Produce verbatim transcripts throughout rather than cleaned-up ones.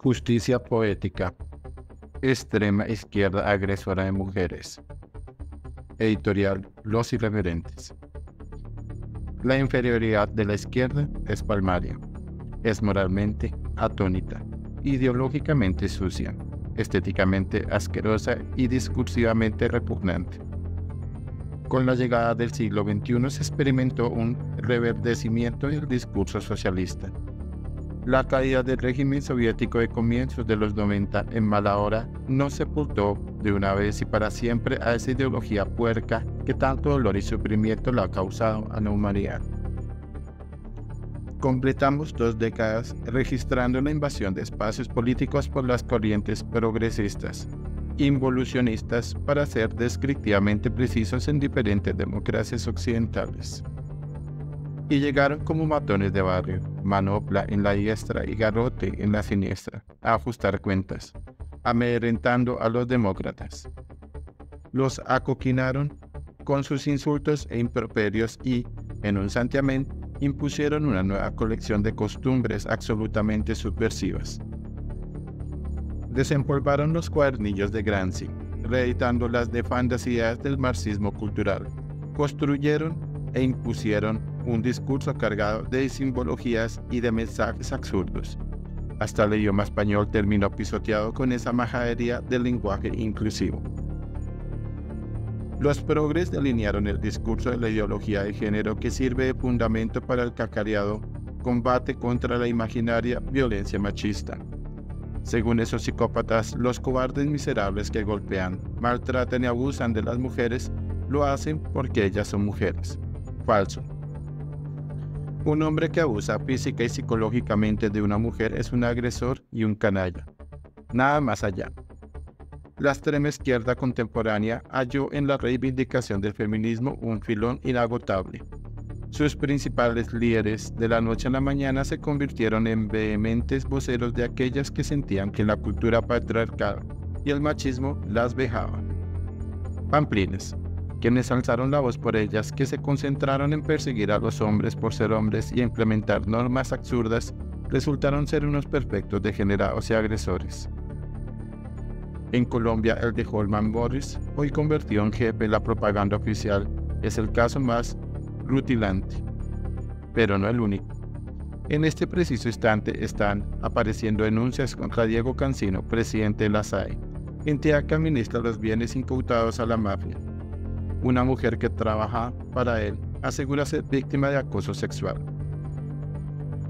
Justicia Poética, extrema izquierda agresora de mujeres. Editorial Los Irreverentes. La inferioridad de la izquierda es palmaria, es moralmente atónita, ideológicamente sucia, estéticamente asquerosa y discursivamente repugnante. Con la llegada del siglo veintiuno se experimentó un reverdecimiento del discurso socialista. La caída del régimen soviético de comienzos de los noventa en mala hora no sepultó de una vez y para siempre a esa ideología puerca que tanto dolor y sufrimiento le ha causado a la humanidad. Completamos dos décadas registrando la invasión de espacios políticos por las corrientes progresistas, involucionistas, para ser descriptivamente precisos, en diferentes democracias occidentales. Y llegaron como matones de barrio, manopla en la diestra y garrote en la siniestra, a ajustar cuentas, amedrentando a los demócratas. Los acoquinaron con sus insultos e improperios y, en un santiamén, impusieron una nueva colección de costumbres absolutamente subversivas. Desempolvaron los cuadernillos de Gramsci, reeditando las nefandas ideas del marxismo cultural. Construyeron e impusieron un discurso cargado de simbologías y de mensajes absurdos. Hasta el idioma español terminó pisoteado con esa majadería del lenguaje inclusivo. Los progres delinearon el discurso de la ideología de género que sirve de fundamento para el cacareado combate contra la imaginaria violencia machista. Según esos psicópatas, los cobardes miserables que golpean, maltratan y abusan de las mujeres lo hacen porque ellas son mujeres. Falso. Un hombre que abusa física y psicológicamente de una mujer es un agresor y un canalla. Nada más allá. La extrema izquierda contemporánea halló en la reivindicación del feminismo un filón inagotable. Sus principales líderes de la noche a la mañana se convirtieron en vehementes voceros de aquellas que sentían que la cultura patriarcal y el machismo las vejaban. Pamplines, quienes alzaron la voz por ellas, que se concentraron en perseguir a los hombres por ser hombres y implementar normas absurdas, resultaron ser unos perfectos degenerados y agresores. En Colombia, el de Holman Morris, hoy convertido en jefe de la propaganda oficial, es el caso más rutilante, pero no el único. En este preciso instante están apareciendo denuncias contra Diego Cancino, presidente de la S A E, entidad que administra los bienes incautados a la mafia. Una mujer que trabaja para él asegura ser víctima de acoso sexual.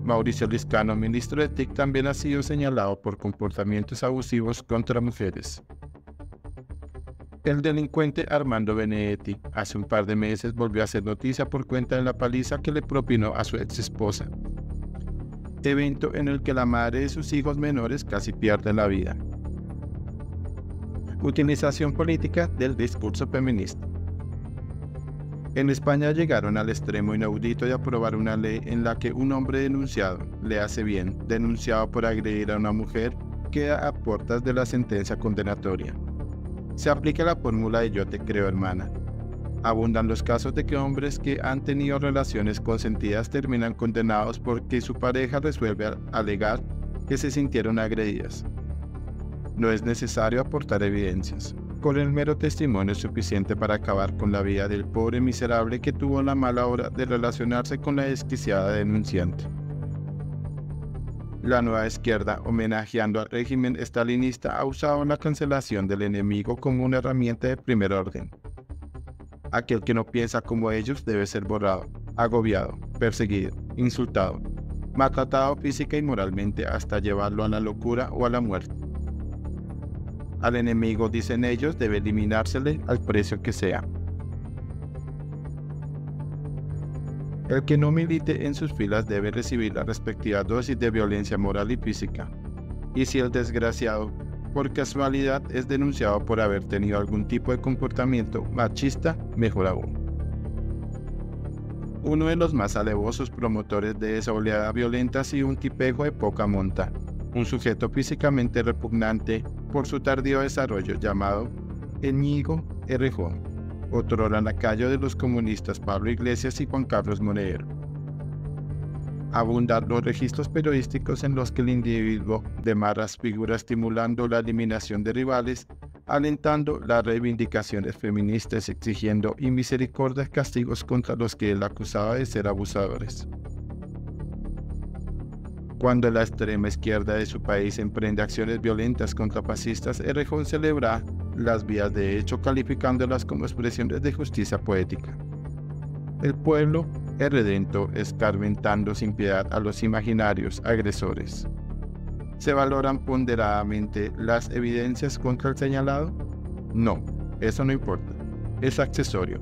Mauricio Lizcano, ministro de T I C, también ha sido señalado por comportamientos abusivos contra mujeres. El delincuente Armando Benedetti hace un par de meses volvió a hacer noticia por cuenta de la paliza que le propinó a su ex esposa, evento en el que la madre de sus hijos menores casi pierde la vida. Utilización política del discurso feminista. En España llegaron al extremo inaudito de aprobar una ley en la que un hombre denunciado, le hace bien, denunciado por agredir a una mujer, queda a puertas de la sentencia condenatoria. Se aplica la fórmula de yo te creo, hermana. Abundan los casos de que hombres que han tenido relaciones consentidas terminan condenados porque su pareja resuelve alegar que se sintieron agredidas. No es necesario aportar evidencias. Con el mero testimonio es suficiente para acabar con la vida del pobre miserable que tuvo la mala hora de relacionarse con la desquiciada denunciante. La nueva izquierda, homenajeando al régimen estalinista, ha usado la cancelación del enemigo como una herramienta de primer orden. Aquel que no piensa como ellos debe ser borrado, agobiado, perseguido, insultado, maltratado física y moralmente hasta llevarlo a la locura o a la muerte. Al enemigo, dicen ellos, debe eliminársele al precio que sea. El que no milite en sus filas debe recibir la respectiva dosis de violencia moral y física. Y si el desgraciado, por casualidad, es denunciado por haber tenido algún tipo de comportamiento machista, mejor aún. Uno de los más alevosos promotores de esa oleada violenta ha sido un tipejo de poca monta, un sujeto físicamente repugnante por su tardío desarrollo llamado Íñigo Errejón, otrora lacayo de los comunistas Pablo Iglesias y Juan Carlos Monedero. abundan los registros periodísticos en los que el individuo de malas figuras estimulando la eliminación de rivales, alentando las reivindicaciones feministas, exigiendo inmisericordias castigos contra los que él acusaba de ser abusadores. Cuando la extrema izquierda de su país emprende acciones violentas contra fascistas, Errejón celebra las vías de hecho calificándolas como expresiones de justicia poética. El pueblo es redento, escarmentando sin piedad a los imaginarios agresores. ¿Se valoran ponderadamente las evidencias contra el señalado? No, eso no importa, es accesorio.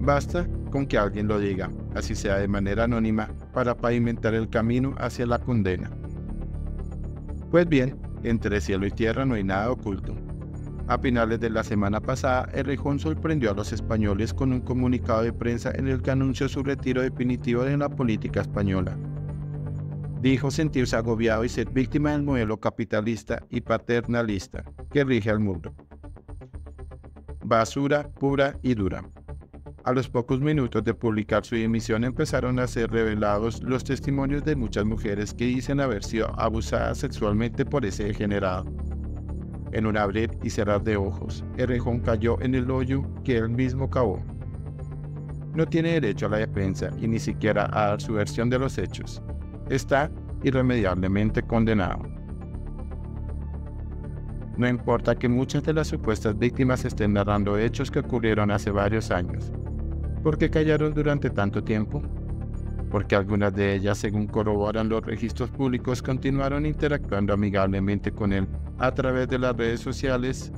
Basta con que alguien lo diga, así sea de manera anónima, para pavimentar el camino hacia la condena. Pues bien, entre cielo y tierra no hay nada oculto. A finales de la semana pasada, Errejón sorprendió a los españoles con un comunicado de prensa en el que anunció su retiro definitivo de la política española. Dijo sentirse agobiado y ser víctima del modelo capitalista y paternalista que rige al mundo. Basura pura y dura. A los pocos minutos de publicar su dimisión empezaron a ser revelados los testimonios de muchas mujeres que dicen haber sido abusadas sexualmente por ese degenerado. En un abrir y cerrar de ojos, Errejón cayó en el hoyo que él mismo cavó. No tiene derecho a la defensa y ni siquiera a dar su versión de los hechos. Está irremediablemente condenado. No importa que muchas de las supuestas víctimas estén narrando hechos que ocurrieron hace varios años. ¿Por qué callaron durante tanto tiempo? Porque algunas de ellas, según corroboran los registros públicos, continuaron interactuando amigablemente con él a través de las redes sociales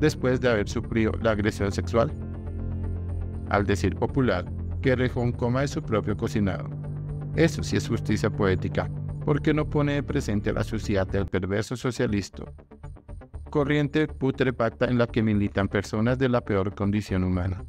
después de haber sufrido la agresión sexual. Al decir popular, que Errejón coma de su propio cocinado. Eso sí es justicia poética, porque no pone de presente a la sociedad del perverso socialista, corriente putrefacta en la que militan personas de la peor condición humana.